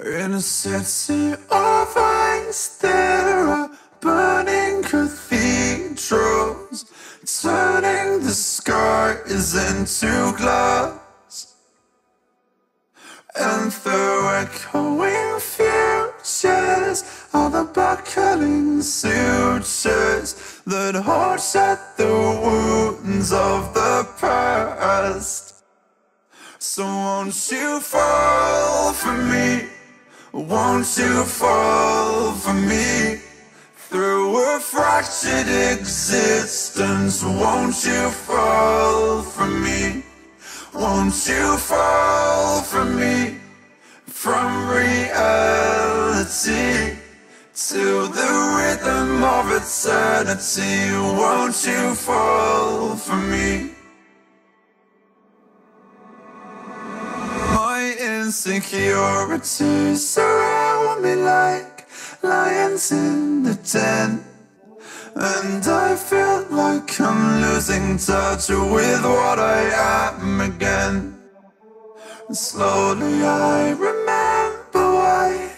In a city of ice, there are burning cathedrals, turning the skies into glass, and through echoing futures are the buckling sutures that hold shut the wounds of the past. So won't you fall for me? Won't you fall for me? Through a fractured existence, won't you fall for me? Won't you fall for me? From reality to the rhythm of eternity, won't you fall for me? Insecurities surround me like lions in the den, and I feel like I'm losing touch with what I am again. Slowly I remember why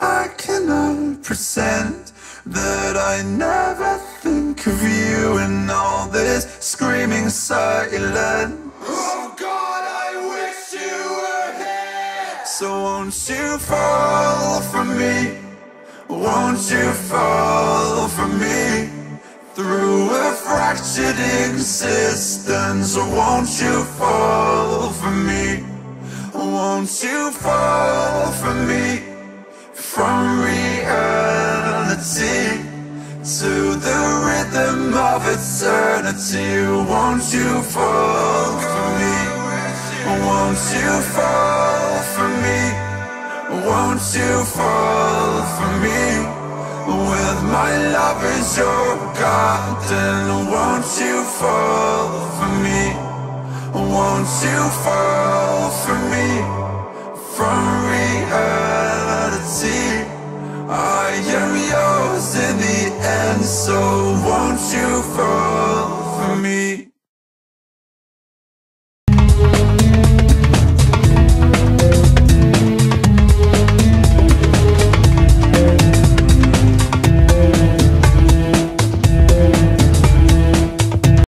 I cannot pretend that I never think of you in all this screaming silence. Oh God, I wish you were. So won't you fall for me? Won't you fall for me? Through a fractured existence, won't you fall for me? Won't you fall for me? From reality to the rhythm of eternity, won't you fall for me? Won't you fall for me? Won't you fall for me? With my love is your garden, won't you fall for me? Won't you fall for me? From reality, I am yours in the end, so won't you fall?